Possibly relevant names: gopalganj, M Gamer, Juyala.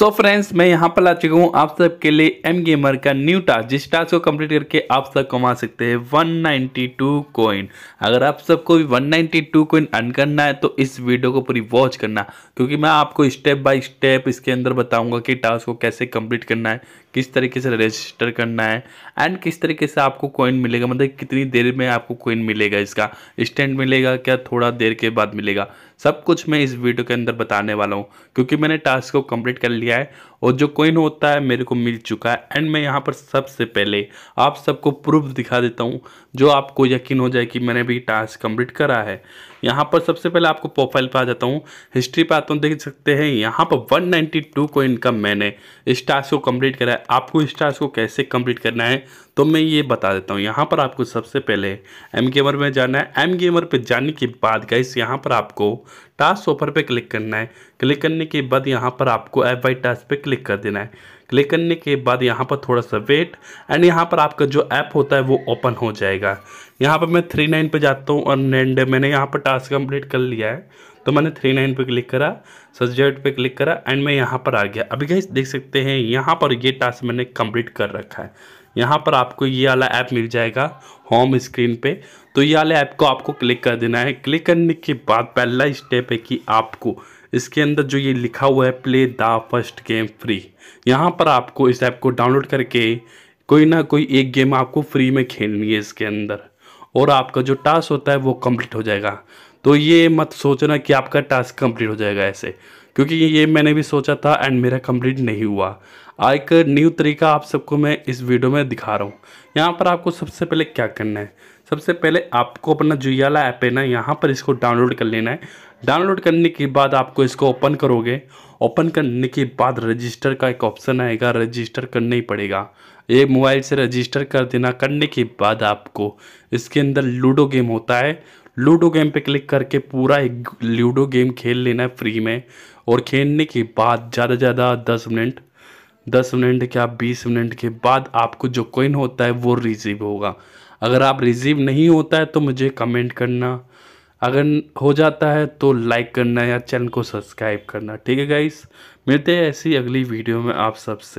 So friends, मैं यहाँ पर आ चुका हूँ आप सबके लिए एम गेमर का न्यू टास्क, जिस टास्क को कंप्लीट करके आप सब कमा सकते हैं 192 कॉइन। अगर आप सबको भी 192 कॉइन अर्न करना है तो इस वीडियो को पूरी वॉच करना, क्योंकि मैं आपको स्टेप बाय स्टेप इसके अंदर बताऊंगा कि टास्क को कैसे कंप्लीट करना है, किस तरीके से रजिस्टर करना है एंड किस तरीके से आपको कॉइन मिलेगा, मतलब कितनी देर में आपको कॉइन मिलेगा, इसका इंस्टेंट मिलेगा क्या थोड़ा देर के बाद मिलेगा, सब कुछ मैं इस वीडियो के अंदर बताने वाला हूँ। क्योंकि मैंने टास्क को कंप्लीट कर लिया है और जो कॉइन होता है मेरे को मिल चुका है। एंड मैं यहाँ पर सबसे पहले आप सबको प्रूफ दिखा देता हूँ जो आपको यकीन हो जाए कि मैंने भी टास्क कंप्लीट करा है। यहाँ पर सबसे पहले आपको प्रोफाइल पर आ जाता हूँ, हिस्ट्री पर आता हूँ, देख सकते हैं यहाँ पर 192 कॉइन का मैंने इस टास्क को कंप्लीट करा है। आपको इस टास्क को कैसे कंप्लीट करना है तो मैं ये बता देता हूँ। यहाँ पर आपको सबसे पहले एम गेमर में जाना है। एम गेमर पर जाने के बाद गाइस यहाँ पर आपको टास्क ऑफर पे क्लिक करना है। क्लिक करने के बाद यहाँ पर आपको ऐप बाई टास्क पे क्लिक कर देना है। क्लिक करने के बाद यहाँ पर थोड़ा सा वेट एंड यहाँ पर आपका जो ऐप होता है वो ओपन हो जाएगा। यहाँ पर मैं 39 पे जाता हूँ और एंड मैंने यहाँ पर टास्क कंप्लीट कर लिया है, तो मैंने 39 पे क्लिक करा, सब्जेक्ट पे क्लिक करा एंड मैं यहाँ पर आ गया। अभी गाइस देख सकते हैं यहाँ पर ये टास्क मैंने कंप्लीट कर रखा है। यहाँ पर आपको ये वाला ऐप मिल जाएगा होम स्क्रीन पे, तो ये वाले ऐप को आपको क्लिक कर देना है। क्लिक करने के बाद पहला स्टेप है कि आपको इसके अंदर जो ये लिखा हुआ है play the first game free, यहाँ पर आपको इस ऐप को डाउनलोड करके कोई ना कोई एक गेम आपको फ्री में खेलनी है इसके अंदर, और आपका जो टास्क होता है वो कंप्लीट हो जाएगा। तो ये मत सोचना कि आपका टास्क कंप्लीट हो जाएगा ऐसे, क्योंकि ये मैंने भी सोचा था एंड मेरा कंप्लीट नहीं हुआ। एक न्यू तरीका आप सबको मैं इस वीडियो में दिखा रहा हूँ। यहाँ पर आपको सबसे पहले क्या करना है, सबसे पहले आपको अपना जुयाला ऐप है ना, यहाँ पर इसको डाउनलोड कर लेना है। डाउनलोड करने के बाद आपको इसको ओपन करोगे। ओपन करने के बाद रजिस्टर का एक ऑप्शन आएगा, रजिस्टर करना ही पड़ेगा, ये मोबाइल से रजिस्टर कर देना। करने के बाद आपको इसके अंदर लूडो गेम होता है, लूडो गेम पे क्लिक करके पूरा एक लूडो गेम खेल लेना है फ्री में। और खेलने के बाद ज़्यादा से ज़्यादा 10 मिनट क्या 20 मिनट के बाद आपको जो कॉइन होता है वो रिसीव होगा। अगर आप रिसीव नहीं होता है तो मुझे कमेंट करना, अगर हो जाता है तो लाइक करना या चैनल को सब्सक्राइब करना। ठीक है गाइस, मिलते हैं ऐसी अगली वीडियो में आप सबसे।